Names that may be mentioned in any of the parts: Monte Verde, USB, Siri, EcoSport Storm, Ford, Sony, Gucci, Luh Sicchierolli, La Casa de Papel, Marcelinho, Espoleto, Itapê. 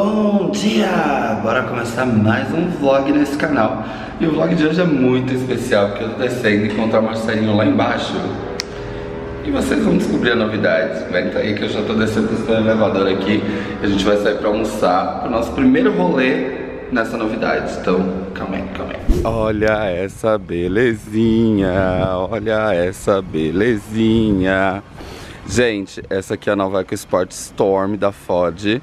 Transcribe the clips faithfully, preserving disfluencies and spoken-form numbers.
Bom dia! Bora começar mais um vlog nesse canal. E o vlog de hoje é muito especial, porque eu tô descendo e encontrar o Marcelinho lá embaixo. E vocês vão descobrir a novidade. Vai entrar aí que eu já tô descendo, estou no elevador aqui. E a gente vai sair pra almoçar, pro nosso primeiro rolê nessa novidade. Então, calma aí, calma aí. Olha essa belezinha, olha essa belezinha. Gente, essa aqui é a nova EcoSport Storm da Ford.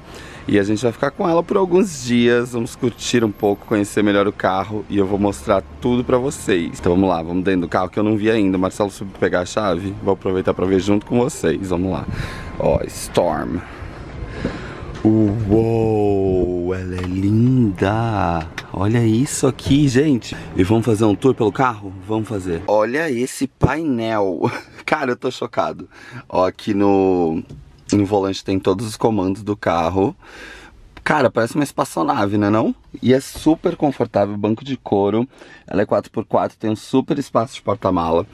E a gente vai ficar com ela por alguns dias, vamos curtir um pouco, conhecer melhor o carro e eu vou mostrar tudo pra vocês. Então vamos lá, vamos dentro do carro que eu não vi ainda. O Marcelo subiu pegar a chave, vou aproveitar pra ver junto com vocês, vamos lá. Ó, Storm. Uou, ela é linda! Olha isso aqui, gente! E vamos fazer um tour pelo carro? Vamos fazer. Olha esse painel! Cara, eu tô chocado. Ó, aqui no... no volante tem todos os comandos do carro. Cara, parece uma espaçonave, né não? E é super confortável, banco de couro. Ela é quatro por quatro, tem um super espaço de porta-mala.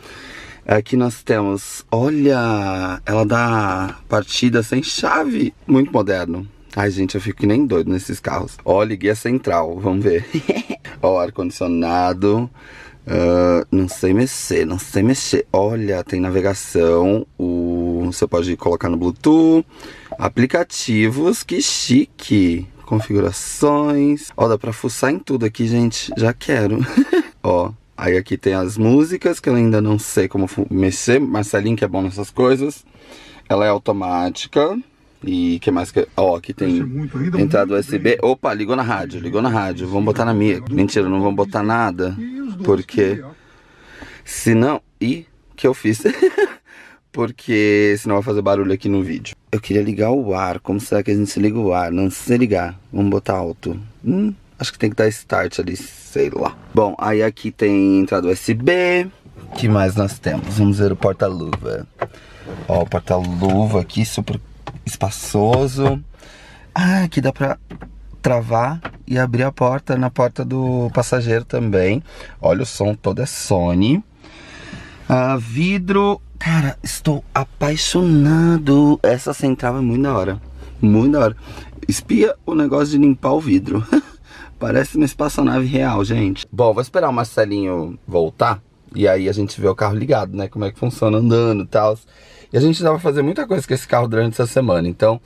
Aqui nós temos, olha, ela dá partida sem chave. Muito moderno. Ai gente, eu fico que nem doido nesses carros. Olha, guia central, vamos ver. Ó, ar-condicionado. Uh, não sei mexer, não sei mexer. Olha, tem navegação, o... você pode colocar no Bluetooth, aplicativos, que chique. Configurações. Ó, dá pra fuçar em tudo aqui, gente. Já quero. Ó, aí aqui tem as músicas, que eu ainda não sei como mexer. Marcelinho que é bom nessas coisas. Ela é automática. E que mais que... Ó, aqui tem entrada U S B. Opa, ligou na rádio, ligou na rádio. Vamos botar na minha. Mentira, não vamos botar nada. Porque senão... Ih, que eu fiz? Porque senão vai fazer barulho aqui no vídeo. Eu queria ligar o ar. Como será que a gente liga o ar? Não sei ligar. Vamos botar alto. Hum, acho que tem que dar start ali, sei lá. Bom, aí aqui tem entrada U S B. O que mais nós temos? Vamos ver o porta-luva. Ó, o porta-luva aqui, super espaçoso. Ah, aqui dá pra travar e abrir a porta na porta do passageiro também. Olha, o som todo é Sony. Ah, vidro. Cara, estou apaixonado. Essa central é muito da hora. Muito da hora. Espia o negócio de limpar o vidro. Parece uma espaçonave real, gente. Bom, vou esperar o Marcelinho voltar. E aí a gente vê o carro ligado, né? Como é que funciona andando e tal. E a gente dava pra fazer muita coisa com esse carro durante essa semana. Então...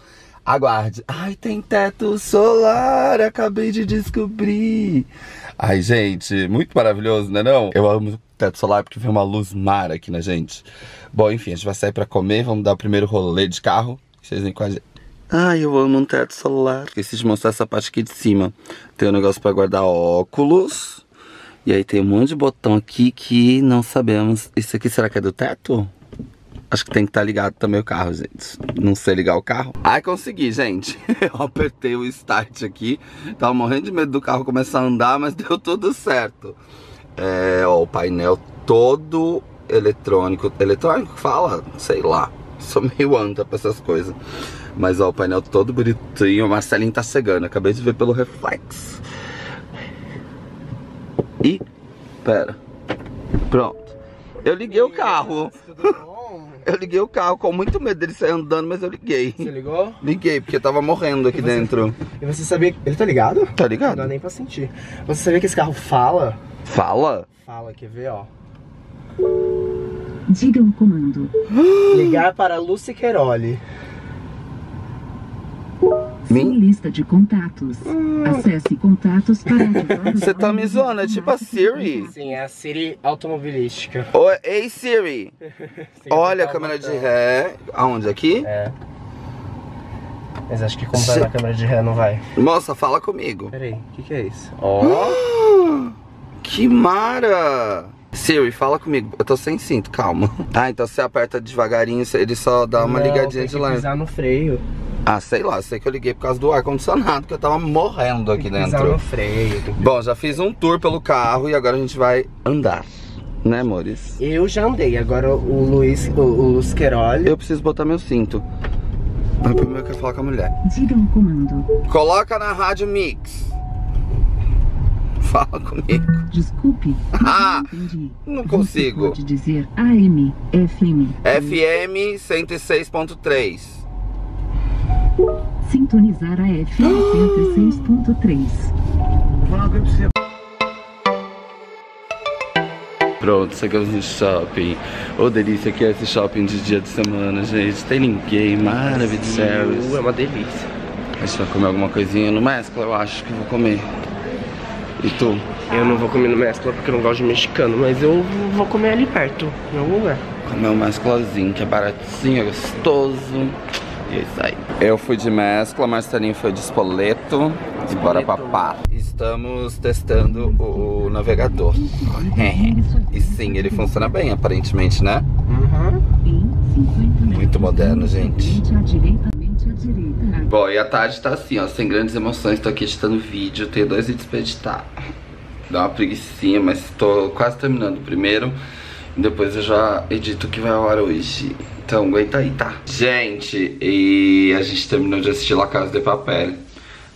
aguarde. Ai, tem teto solar, acabei de descobrir. Ai, gente, muito maravilhoso, né não? Eu amo teto solar porque vem uma luz mar aqui na gente. Bom, enfim, a gente vai sair pra comer, vamos dar o primeiro rolê de carro. Vocês vêm com a gente. Ai, eu amo um teto solar. Esqueci de mostrar essa parte aqui de cima. Tem um negócio pra guardar óculos. E aí tem um monte de botão aqui que não sabemos. Isso aqui, será que é do teto? Acho que tem que estar ligado também o carro, gente. Não sei ligar o carro. Ai, consegui, gente. Eu apertei o start aqui. Tava morrendo de medo do carro começar a andar, mas deu tudo certo. É, ó, o painel todo eletrônico. Eletrônico fala? Sei lá. Sou meio anta pra essas coisas. Mas, ó, o painel todo bonitinho. O Marcelinho tá cegando. Acabei de ver pelo reflexo. Ih, pera. Pronto. Eu liguei o carro. Eu liguei o carro com muito medo dele sair andando, mas eu liguei. Você ligou? Liguei, porque tava morrendo aqui e você, dentro. E você sabia... Ele tá ligado? Tá ligado. Não dá nem pra sentir. Você sabia que esse carro fala? Fala? Fala, quer ver, ó. Diga um comando. Ligar para Luh Sicchierolli. Sem lista de contatos. Hum. Acesse contatos para... Você tá me zoando, é tipo a Siri. Sim, é a Siri automobilística. Oh, ei, Siri. Olha a câmera de ré. Aonde? Aqui? É. Mas acho que comprar na câmera de ré não vai. Nossa, fala comigo. Peraí, o que, que é isso? Oh. Que mara! Siri, fala comigo. Eu tô sem cinto, calma. Ah, então você aperta devagarinho, ele só dá uma não, ligadinha tem de lado. Pisar no freio. Ah, sei lá, sei que eu liguei por causa do ar-condicionado, que eu tava morrendo aqui dentro. Pisar no freio. Bom, já fiz um tour pelo carro e agora a gente vai andar. Né, amores? Eu já andei, agora o Luiz, o, o Luh Sicchierolli. Eu preciso botar meu cinto. Mas primeiro eu quero falar com a mulher. Diga um comando. Coloca na rádio mix. Fala comigo. Desculpe. Ah, não, não consigo. Você pode dizer A M, F M. F M cento e seis ponto três. Sintonizar a F M cento e seis ponto três. Pronto, chegamos no shopping. Ô, delícia que é esse shopping de dia de semana, gente. Tem ninguém, maravilhoso. É uma delícia. A gente vai comer alguma coisinha no mescla, eu acho que vou comer. E tu? Eu não vou comer no mescla porque eu não gosto de mexicano, mas eu vou comer ali perto, em algum lugar. Comer um mesclazinho, que é baratinho, é gostoso. E é isso aí. Eu fui de mescla, Marcelinho foi de espoleto. E bora pra pá. Estamos testando o navegador. E sim, ele funciona bem, aparentemente, né? Uhum. Muito moderno, gente. Bom, e a tarde tá assim, ó, sem grandes emoções. Tô aqui editando vídeo, tenho dois vídeos pra editar. Dá uma preguicinha, mas tô quase terminando o primeiro. Depois eu já edito o que vai ao ar hoje. Então aguenta aí, tá? Gente, e a gente terminou de assistir La Casa de Papel.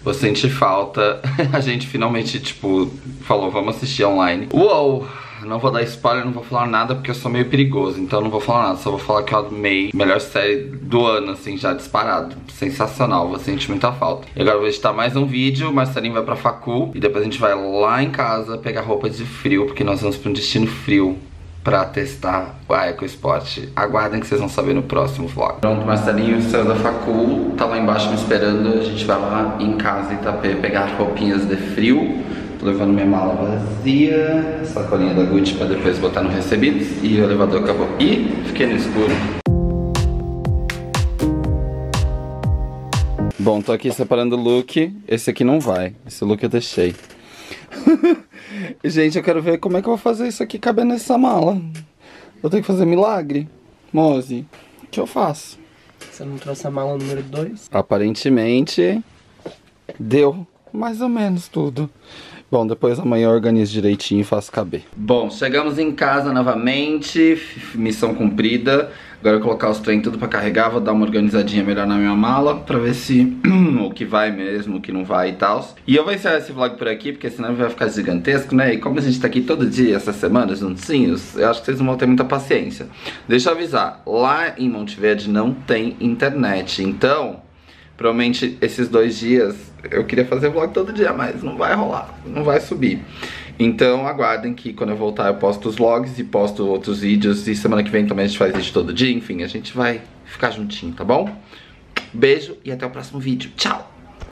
Vou sentir falta. A gente finalmente, tipo, falou, vamos assistir online. Uou! Não vou dar spoiler, não vou falar nada, porque eu sou meio perigoso. Então não vou falar nada, só vou falar que eu amei. Melhor série do ano, assim, já disparado. Sensacional, vou sentir muita falta. E agora eu vou editar mais um vídeo, o Marcelinho vai pra facu. E depois a gente vai lá em casa pegar roupa de frio, porque nós vamos pra um destino frio pra testar o EcoSport. Aguardem que vocês vão saber no próximo vlog. Pronto, Marcelinho saiu da facul, tá lá embaixo me esperando. A gente vai lá em casa, em Itapê, pegar roupinhas de frio. Tô levando minha mala vazia, sacolinha da Gucci pra depois botar no recebidos. E o elevador acabou. Ih, fiquei no escuro. Bom, tô aqui separando o look. Esse aqui não vai, esse look eu deixei. Gente, eu quero ver como é que eu vou fazer isso aqui caber nessa mala. Vou ter que fazer milagre. Mozi, o que eu faço? Você não trouxe a mala número dois? Aparentemente, deu mais ou menos tudo. Bom, depois amanhã eu organizo direitinho e faço caber. Bom, chegamos em casa novamente. Missão cumprida. Agora eu vou colocar os trem tudo pra carregar. Vou dar uma organizadinha melhor na minha mala pra ver se o que vai mesmo, o que não vai e tal. E eu vou encerrar esse vlog por aqui, porque senão vai ficar gigantesco, né? E como a gente tá aqui todo dia, essa semana, juntinhos, eu acho que vocês não vão ter muita paciência. Deixa eu avisar, lá em Monte Verde não tem internet. Então, provavelmente esses dois dias eu queria fazer vlog todo dia, mas não vai rolar, não vai subir. Então aguardem que quando eu voltar eu posto os vlogs e posto outros vídeos. E semana que vem também a gente faz isso todo dia. Enfim, a gente vai ficar juntinho, tá bom? Beijo e até o próximo vídeo. Tchau!